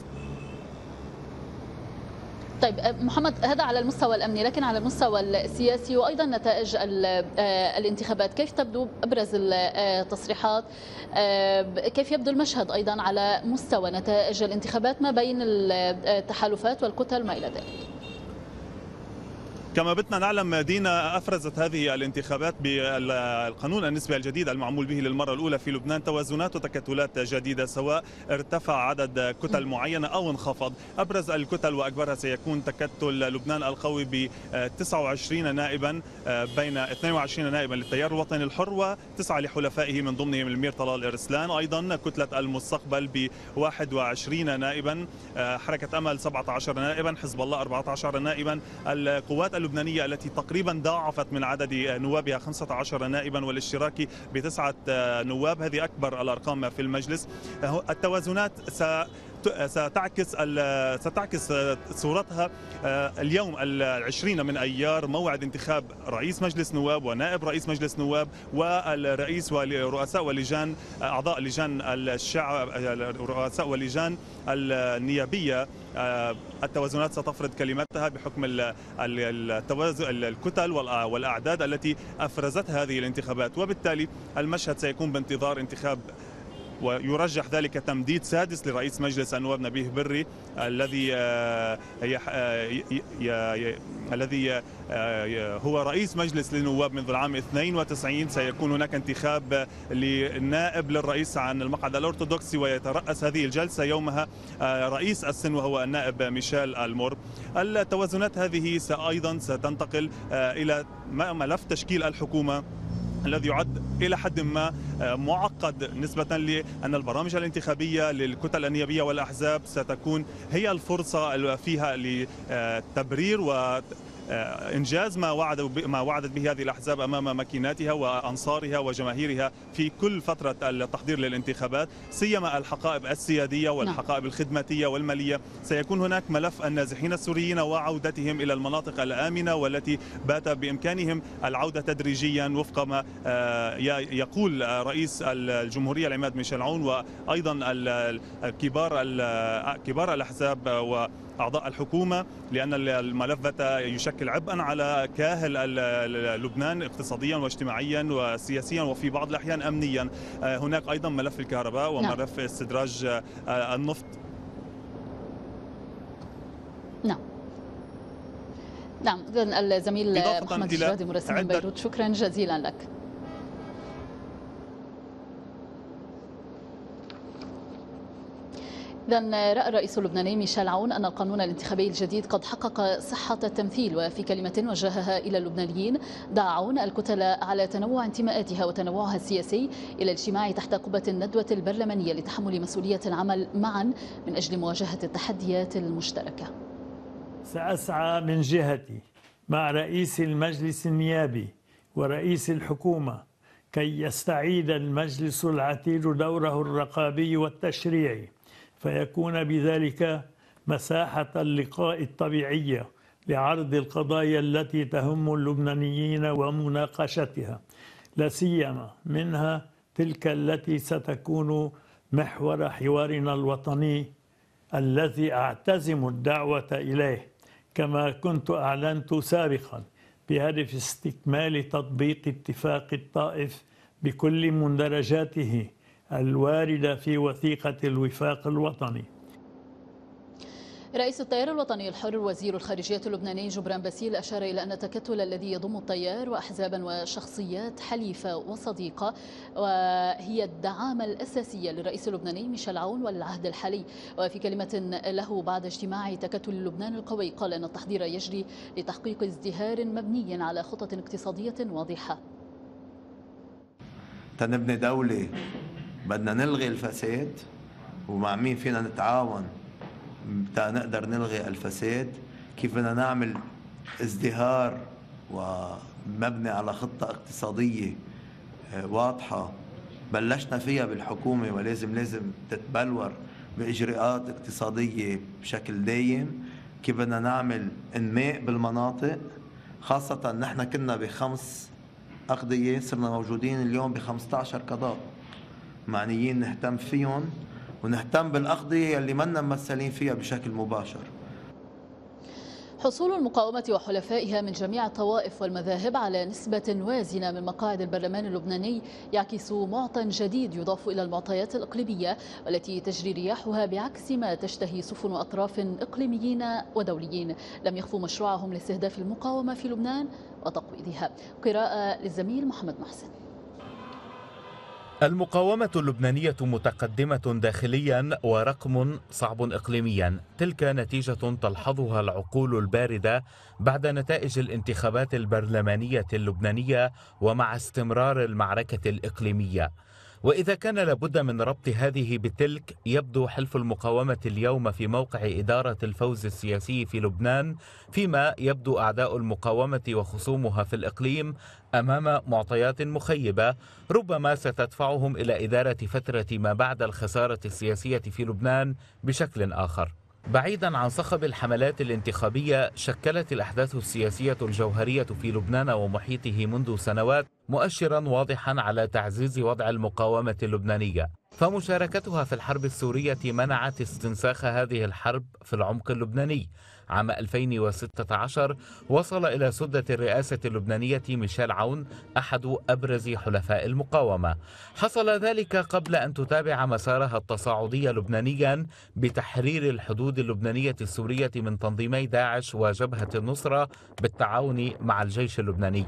طيب محمد، هذا على المستوى الأمني، لكن على المستوى السياسي وأيضا نتائج الانتخابات كيف تبدو أبرز التصريحات؟ كيف يبدو المشهد أيضا على مستوى نتائج الانتخابات ما بين التحالفات والكتل ما إلى ذلك؟ كما بتنا نعلم دينا، أفرزت هذه الانتخابات بالقانون النسبي الجديد المعمول به للمرة الأولى في لبنان توازنات وتكتلات جديدة، سواء ارتفع عدد كتل معينة أو انخفض. أبرز الكتل وأكبرها سيكون تكتل لبنان القوي ب تسعة وعشرين نائبا، بين اثنين وعشرين نائبا للتيار الوطني الحر وتسعة لحلفائه من ضمنهم الأمير طلال ارسلان. أيضا كتلة المستقبل ب واحد وعشرين نائبا، حركة أمل سبعة عشر نائبا، حزب الله أربعة عشر نائبا، القوات اللبنانية التي تقريبا ضاعفت من عدد نوابها خمسة عشر نائبا، والاشتراكي بتسعة نواب. هذه أكبر الأرقام في المجلس. التوازنات س ستعكس ستعكس صورتها اليوم العشرين من أيار، موعد انتخاب رئيس مجلس نواب ونائب رئيس مجلس نواب والرئيس ورؤساء ولجان أعضاء لجان الشعب رؤساء ولجان النيابية. التوازنات ستفرض كلمتها بحكم التوازن الكتل والأعداد التي أفرزتها هذه الانتخابات، وبالتالي المشهد سيكون بانتظار انتخاب، ويرجح ذلك تمديد سادس لرئيس مجلس النواب نبيه بري الذي الذي هو رئيس مجلس للنواب منذ العام اثنين وتسعين. سيكون هناك انتخاب للنائب للرئيس عن المقعد الأرثوذكسي، ويترأس هذه الجلسة يومها رئيس السن وهو النائب ميشيل المر. التوازنات هذه أيضا ستنتقل إلى ملف تشكيل الحكومة الذي يعد إلى حد ما معقد، نسبة لأن البرامج الانتخابية للكتل النيابية والأحزاب ستكون هي الفرصة فيها لتبرير و إنجاز ما وعد ما وعدت به هذه الأحزاب أمام مكيناتها وأنصارها وجماهيرها في كل فترة التحضير للانتخابات، سيما الحقائب السيادية والحقائب الخدماتية والمالية. سيكون هناك ملف النازحين السوريين وعودتهم إلى المناطق الآمنة والتي بات بإمكانهم العودة تدريجيا وفق ما يقول رئيس الجمهورية العماد ميشيل عون، وأيضا كبار كبار الأحزاب و أعضاء الحكومة، لأن الملف يشكل عبئا على كاهل لبنان اقتصاديا واجتماعيا وسياسيا وفي بعض الأحيان أمنيا. هناك أيضا ملف الكهرباء وملف استدراج النفط. نعم نعم إذا الزميل محمد الجرادي مراسل من بيروت، شكرا جزيلا لك. إذا رأى الرئيس اللبناني ميشيل عون أن القانون الانتخابي الجديد قد حقق صحة التمثيل، وفي كلمة وجهها إلى اللبنانيين دعا عون الكتل على تنوع انتماءاتها وتنوعها السياسي إلى الاجتماع تحت قبة الندوة البرلمانية لتحمل مسؤولية العمل معا من أجل مواجهة التحديات المشتركة. سأسعى من جهتي مع رئيس المجلس النيابي ورئيس الحكومة كي يستعيد المجلس العتيد دوره الرقابي والتشريعي، فيكون بذلك مساحة اللقاء الطبيعية لعرض القضايا التي تهم اللبنانيين ومناقشتها، لا سيما منها تلك التي ستكون محور حوارنا الوطني الذي أعتزم الدعوة إليه، كما كنت أعلنت سابقا بهدف استكمال تطبيق اتفاق الطائف بكل مندرجاته الواردة في وثيقة الوفاق الوطني. رئيس التيار الوطني الحر وزير الخارجية اللبناني جبران باسيل أشار إلى أن التكتل الذي يضم التيار وأحزابا وشخصيات حليفة وصديقة وهي الدعامة الأساسية للرئيس اللبناني ميشيل عون والعهد الحالي. وفي كلمة له بعد اجتماع تكتل لبنان القوي قال أن التحضير يجري لتحقيق ازدهار مبني على خطط اقتصادية واضحة. تنبني دولة بدنا نلغي الفساد، ومع مين فينا نتعاون تا نقدر نلغي الفساد، كيف بدنا نعمل ازدهار ومبني على خطة اقتصادية واضحة بلشنا فيها بالحكومة ولازم لازم تتبلور بإجراءات اقتصادية بشكل دايم، كيف بدنا نعمل انماء بالمناطق، خاصة نحن كنا بخمس أقضية صرنا موجودين اليوم بخمسة عشر قضاء معنيين نهتم فيهم ونهتم بالأقضية اللي منا ممثلين فيها بشكل مباشر. حصول المقاومة وحلفائها من جميع الطوائف والمذاهب على نسبة وازنة من مقاعد البرلمان اللبناني يعكس معطى جديد يضاف إلى المعطيات الإقليمية والتي تجري رياحها بعكس ما تشتهي سفن أطراف إقليميين ودوليين لم يخفوا مشروعهم لاستهداف المقاومة في لبنان وتقويضها. قراءة للزميل محمد محسن. المقاومة اللبنانية متقدمة داخليا ورقم صعب إقليميا، تلك نتيجة تلحظها العقول الباردة بعد نتائج الانتخابات البرلمانية اللبنانية ومع استمرار المعركة الإقليمية. وإذا كان لابد من ربط هذه بتلك، يبدو حلف المقاومة اليوم في موقع إدارة الفوز السياسي في لبنان، فيما يبدو أعداء المقاومة وخصومها في الإقليم أمام معطيات مخيبة ربما ستدفعهم إلى إدارة فترة ما بعد الخسارة السياسية في لبنان بشكل آخر. بعيدا عن صخب الحملات الانتخابية، شكلت الأحداث السياسية الجوهرية في لبنان ومحيطه منذ سنوات مؤشرا واضحا على تعزيز وضع المقاومة اللبنانية، فمشاركتها في الحرب السورية منعت استنساخ هذه الحرب في العمق اللبناني. عام ألفين وستة عشر وصل إلى سدة الرئاسة اللبنانية ميشيل عون أحد أبرز حلفاء المقاومة. حصل ذلك قبل أن تتابع مسارها التصاعدي لبنانيا بتحرير الحدود اللبنانية السورية من تنظيمي داعش وجبهة النصرة بالتعاون مع الجيش اللبناني.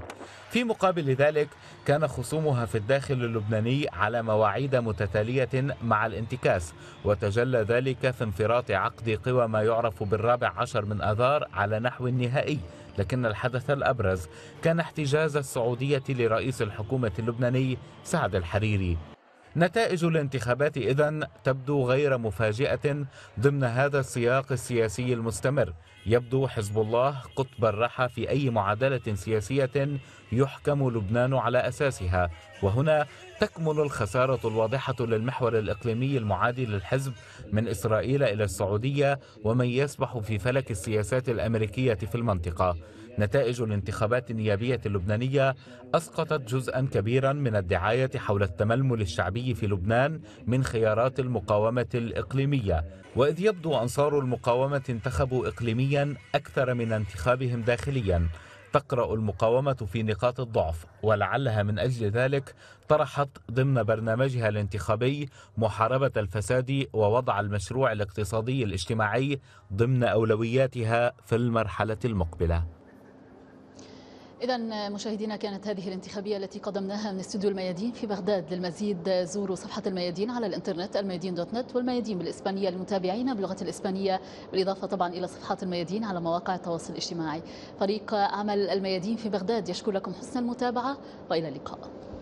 في مقابل ذلك كان خصومها في الداخل اللبناني على مواعيد متتالية مع الانتكاس، وتجلى ذلك في انفراط عقد قوى ما يعرف بالرابع عشر من آذار على نحو نهائي. لكن الحدث الأبرز كان احتجاز السعودية لرئيس الحكومة اللبناني سعد الحريري. نتائج الانتخابات إذن تبدو غير مفاجئة ضمن هذا السياق السياسي المستمر. يبدو حزب الله قطب الرحى في أي معادلة سياسية يحكم لبنان على أساسها، وهنا تكمن الخسارة الواضحة للمحور الإقليمي المعادي للحزب من إسرائيل إلى السعودية ومن يسبح في فلك السياسات الأمريكية في المنطقة. نتائج الانتخابات النيابية اللبنانية أسقطت جزءا كبيرا من الدعاية حول التململ الشعبي في لبنان من خيارات المقاومة الإقليمية، وإذ يبدو أنصار المقاومة انتخبوا إقليميا أكثر من انتخابهم داخليا. تقرأ المقاومة في نقاط الضعف، ولعلها من أجل ذلك طرحت ضمن برنامجها الانتخابي محاربة الفساد ووضع المشروع الاقتصادي الاجتماعي ضمن أولوياتها في المرحلة المقبلة. إذن مشاهدينا، كانت هذه الانتخابية التي قدمناها من استوديو الميادين في بغداد. للمزيد زوروا صفحة الميادين على الإنترنت الميادين دوت نت، والميادين بالإسبانية لمتابعينا بلغة الإسبانية، بالإضافة طبعا إلى صفحات الميادين على مواقع التواصل الاجتماعي. فريق عمل الميادين في بغداد يشكر لكم حسن المتابعة، وإلى اللقاء.